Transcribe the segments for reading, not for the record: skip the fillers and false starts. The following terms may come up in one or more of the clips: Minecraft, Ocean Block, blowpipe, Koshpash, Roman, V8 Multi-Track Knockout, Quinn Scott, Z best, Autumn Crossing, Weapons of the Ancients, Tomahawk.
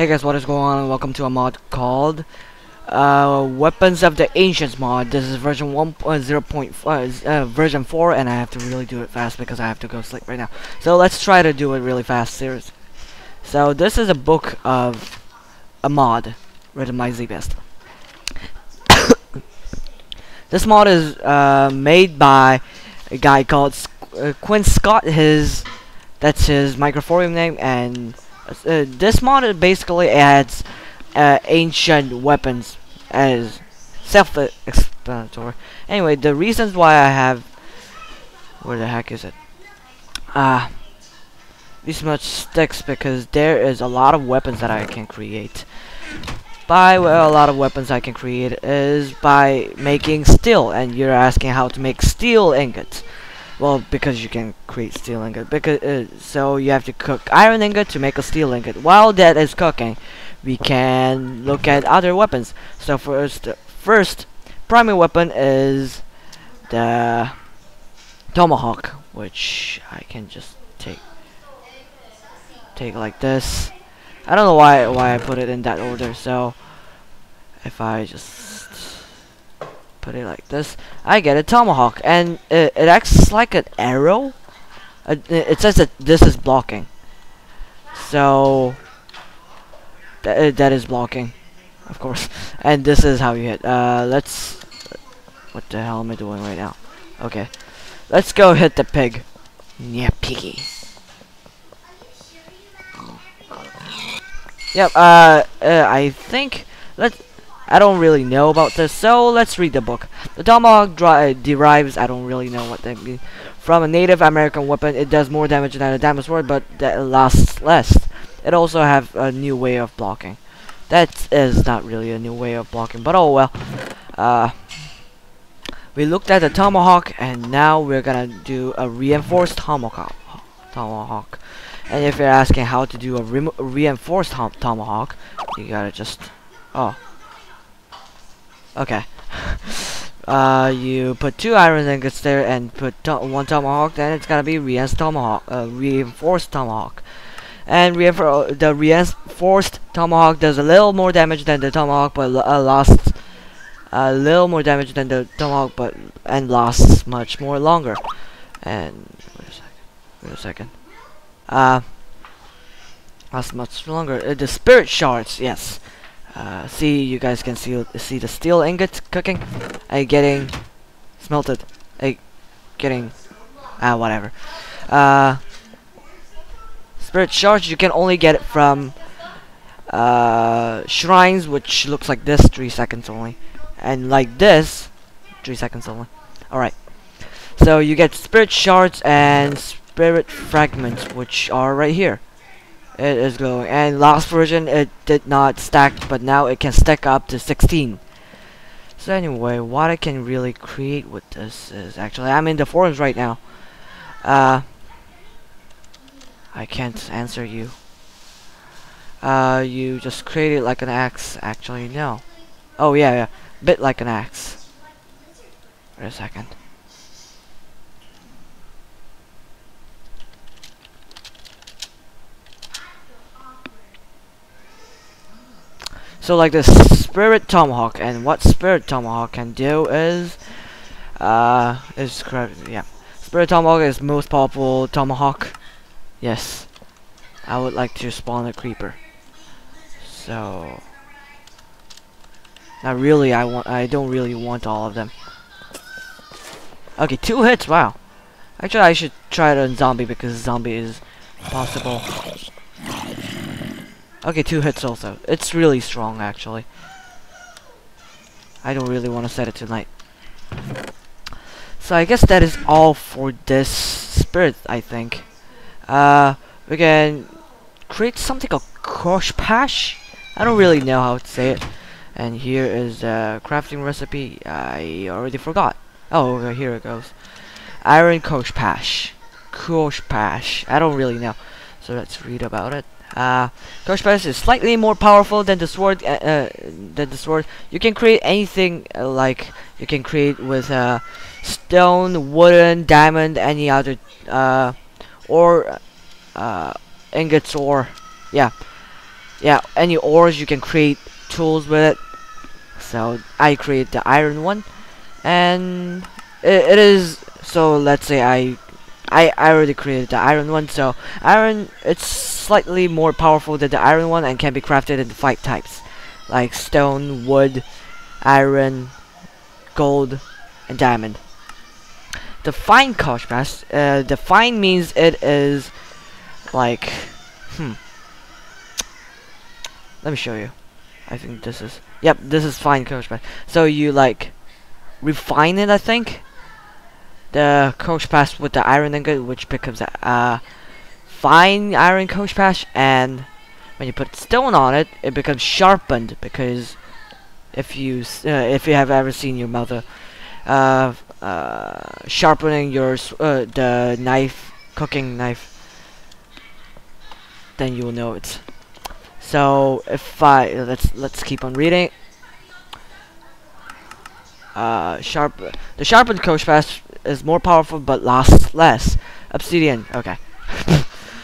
Hey guys, what is going on? Welcome to a mod called Weapons of the Ancients mod. This is version 1.0.5, version 4, and I have to really do it fast because I have to go sleep right now. So let's try to do it really fast, seriously. So this is a book of a mod written by Z Best. This mod is made by a guy called Quinn Scott. That's his microforium name, and this mod basically adds ancient weapons, as self-explanatory. Anyway, the reasons why I have, where the heck is it? These much sticks, because there is a lot of weapons that I can create. By well, a lot of weapons I can create is by making steel, and you're asking how to make steel ingots. Well, because you can create steel ingot. Because so you have to cook iron ingot to make a steel ingot. While that is cooking, we can look at other weapons. So first primary weapon is the tomahawk, which I can just take like this. I don't know why I put it in that order. So if I just put it like this, I get a tomahawk, and it acts like an arrow. It says that this is blocking, so that is blocking, of course, and this is how you hit. What the hell am I doing right now? Okay, let's go hit the pig. Yeah, piggy. Yep, I think I don't really know about this, so let's read the book. The tomahawk derives, I don't really know what that means, from a Native American weapon. It does more damage than a damage sword, but that lasts less. It also have a new way of blocking. That is not really a new way of blocking, but oh well. We looked at the tomahawk, and now we're gonna do a reinforced tomahawk. And if you're asking how to do a reinforced tomahawk, you gotta just... oh. Okay. You put two iron ingots there and put one tomahawk, then it's gonna be reinforced tomahawk. And the reinforced tomahawk does a little more damage than the tomahawk, but lasts a little more damage than the tomahawk, but and lasts much more longer. And wait a second. Lasts much longer. The spirit shards, yes. See, you guys can see the steel ingots cooking, getting smelted, getting whatever. Spirit shards you can only get it from shrines, which looks like this, 3 seconds only, and like this, 3 seconds only. All right, so you get spirit shards and spirit fragments, which are right here. It is glowing, and last version it did not stack, but now it can stack up to 16. So anyway, what I can really create with this is, actually I'm in the forums right now. I can't answer you. You just create it like an axe, actually no. Oh yeah, bit like an axe. Wait a second. So like the spirit tomahawk, and what spirit tomahawk can do is spirit tomahawk is most powerful tomahawk. Yes, I would like to spawn a creeper. So not really, I don't really want all of them. Okay, 2 hits, wow. Actually I should try it on zombie, because zombie is possible. Okay, 2 hits also. It's really strong, actually. I don't really want to set it tonight. So I guess that is all for this spirit, I think. We can create something called Koshpash. I don't really know how to say it. And here is the crafting recipe. I already forgot. Oh, here it goes. Iron Koshpash. Koshpash. I don't really know. So let's read about it. Koshpash is slightly more powerful than the sword. You can create anything, like you can create with stone, wooden, diamond, any other or ingots, or yeah, yeah, any ores you can create tools with it. So I create the iron one, and it is, so let's say I already created the iron one, so iron, it's slightly more powerful than the iron one and can be crafted into 5 types, like stone, wood, iron, gold, and diamond. The fine Koshpash, the fine means it is like, let me show you. I think this is, yep, this is fine Koshpash. So you like refine it, I think. The Koshpash with the iron ingot, which becomes a fine iron Koshpash, and when you put stone on it, it becomes sharpened, because if you have ever seen your mother sharpening your the knife, cooking knife, then you will know it. So if I let's keep on reading. The sharpened Koshpash is more powerful but lasts less. Obsidian, okay.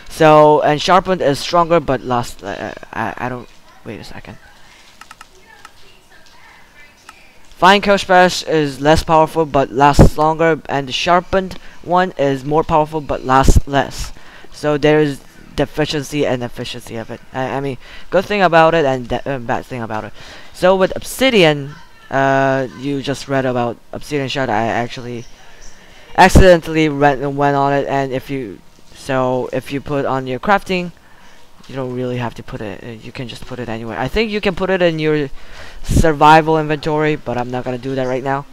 So, and sharpened is stronger but lasts. I don't. Wait a second. Fine Koshpash is less powerful but lasts longer, and the sharpened one is more powerful but lasts less. So there is deficiency and efficiency of it. I mean, good thing about it and bad thing about it. So with obsidian. You just read about obsidian shard. I actually accidentally went on it, and if you put on your crafting, you don't really have to put it. You can just put it anywhere. I think you can put it in your survival inventory, but I'm not gonna do that right now.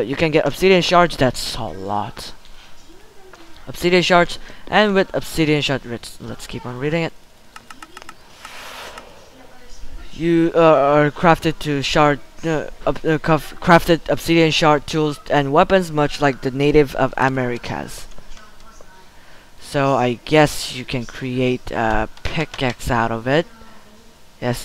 You can get obsidian shards. That's a lot. Obsidian shards, and with obsidian shard, let's keep on reading it. You are crafted to shard. Crafted obsidian shard tools and weapons, much like the native of Americas. So I guess you can create a pickaxe out of it. Yes,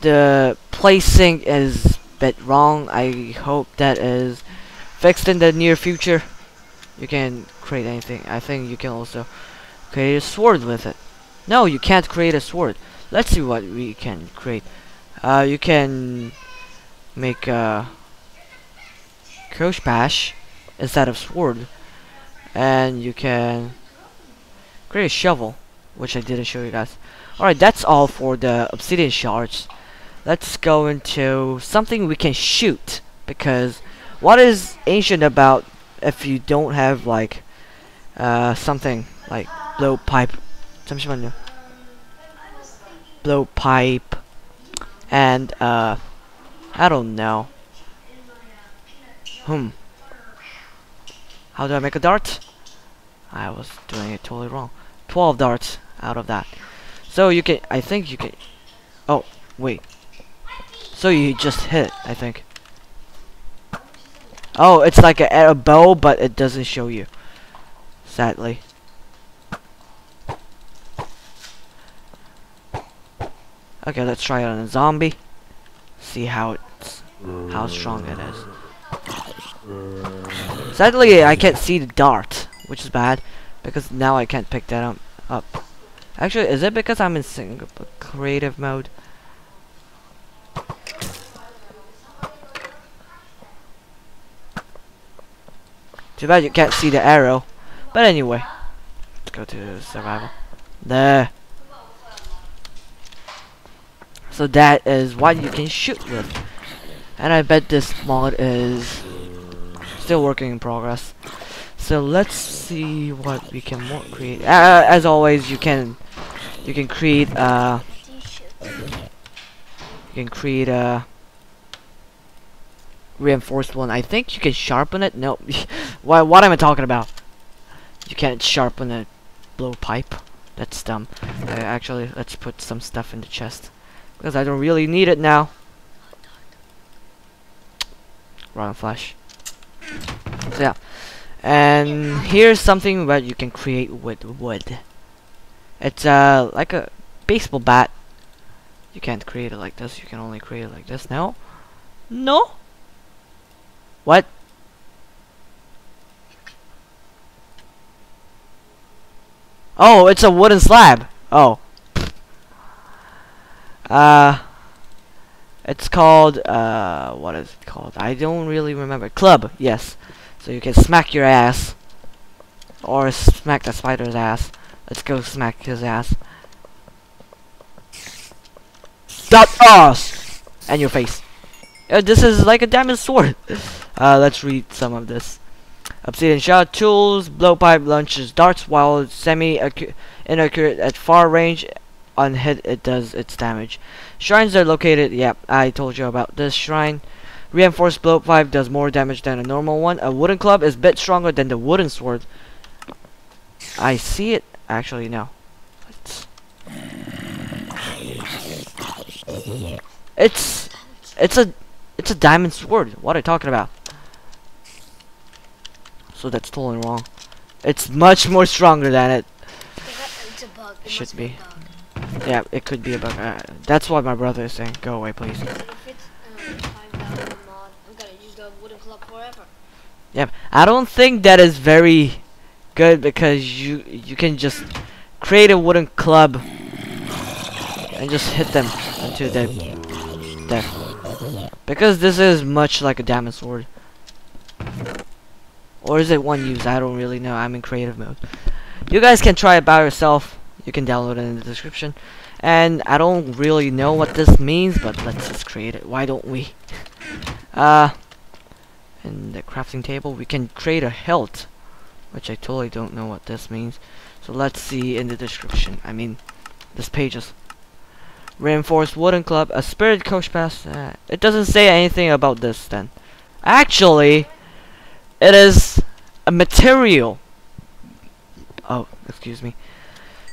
the placing is a bit wrong. I hope that is fixed in the near future. You can create anything. I think you can also create a sword with it. No, you can't create a sword. Let's see what we can create. You can make a Koshpash instead of sword, and you can create a shovel, which I didn't show you guys. Alright, that's all for the obsidian shards. Let's go into something we can shoot, because what is ancient about if you don't have like something like blowpipe and I don't know. How do I make a dart? I was doing it totally wrong. 12 darts out of that. So you can, I think you can, oh wait, so you just hit it, I think. Oh, it's like a bow, but it doesn't show you, sadly. Okay, let's try it on a zombie. See how strong it is. Sadly, I can't see the dart, which is bad, because now I can't pick that up. Actually, is it because I'm in single creative mode? Too bad you can't see the arrow. But anyway, let's go to survival. There. So that is what you can shoot with, and I bet this mod is still working in progress. So let's see what we can create. As always, you can create a reinforced one. I think you can sharpen it. No, what am I talking about? You can't sharpen a blowpipe. That's dumb. Actually, let's put some stuff in the chest, because I don't really need it now. Rotten flesh. So yeah. And here's something that you can create with wood. It's like a baseball bat. You can't create it like this. You can only create it like this. No? No? What? Oh, it's a wooden slab. Oh. It's called, what is it called? I don't really remember. Club, yes. So you can smack your ass. Or smack the spider's ass. Let's go smack his ass. That ass! And your face. This is like a damaged sword. Let's read some of this. Obsidian shot, tools, blowpipe, launches darts while semi-inaccurate at far range. On hit, it does its damage. Shrines are located. Yep, I told you about this shrine. Reinforced blowpipe does more damage than a normal one. A wooden club is a bit stronger than the wooden sword. I see it. Actually, no. It's a diamond sword. What are you talking about? So that's totally wrong. It's much more stronger than it. It's a bug. It should be. Yeah, it could be a bug. That's what my brother is saying. Go away, please. Yeah, I don't think that is very good because you can just create a wooden club and just hit them until they're dead. Because this is much like a diamond sword. Or is it one use? I don't really know. I'm in creative mode. You guys can try it by yourself. You can download it in the description. And I don't really know what this means, but let's just create it. Why don't we? In the crafting table, we can create a hilt, which I totally don't know what this means. So let's see in the description. I mean, this page is reinforced wooden club, a spirit Koshpash. It doesn't say anything about this then. Actually, it is a material. Oh, excuse me.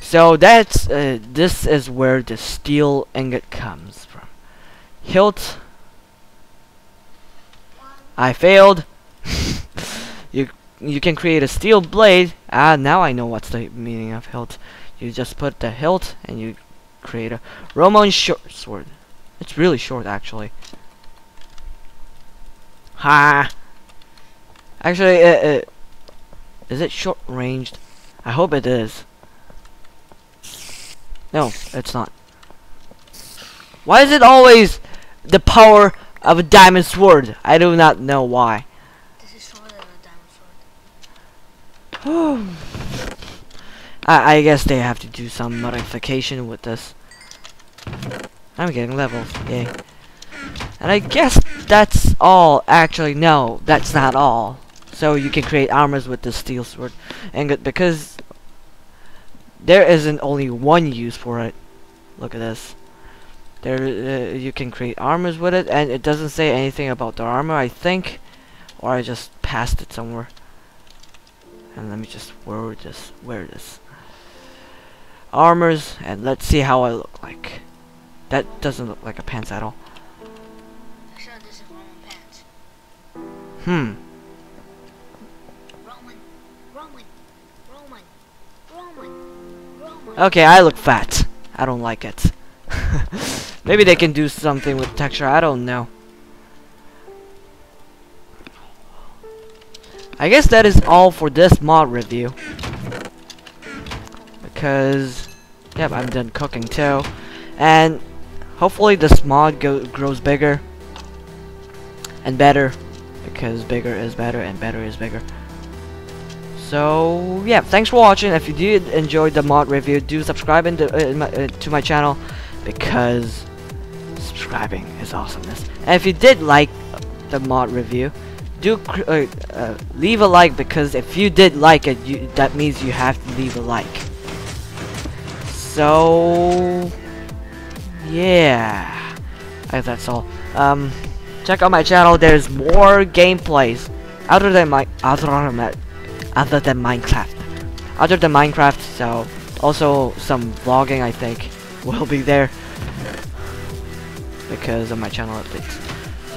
So that's this is where the steel ingot comes from. Hilt. I failed. You can create a steel blade. Ah, now I know what's the meaning of hilt. You just put the hilt and you create a Roman short sword. It's really short actually. Ha. Actually, is it short ranged? I hope it is. No, it's not. Why is it always the power of a diamond sword? I do not know why. This is stronger than a diamond sword. I guess they have to do some modification with this. I'm getting levels, yay. And I guess that's all. Actually, no, that's not all. So you can create armors with the steel sword. And because there isn't only one use for it. Look at this. There, you can create armors with it, and it doesn't say anything about the armor, I think, or I just passed it somewhere. And let me just wear this. Armors, and let's see how I look like. That doesn't look like a pants at all. Actually, this is Roman pants. Hmm. Okay, I look fat. I don't like it. Maybe they can do something with texture. I don't know. I guess that is all for this mod review. Because, yep, I'm done cooking too. And hopefully this mod grows bigger and better. Because bigger is better and better is bigger. So yeah, thanks for watching. If you did enjoy the mod review, do subscribe to my channel because subscribing is awesomeness. And if you did like the mod review, do leave a like because if you did like it, that means you have to leave a like. So yeah, I guess that's all. Check out my channel. There's more gameplays other than Minecraft, so also some vlogging I think will be there because of my channel updates.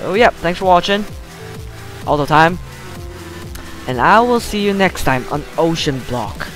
So yeah, thanks for watching all the time, and I will see you next time on Ocean Block.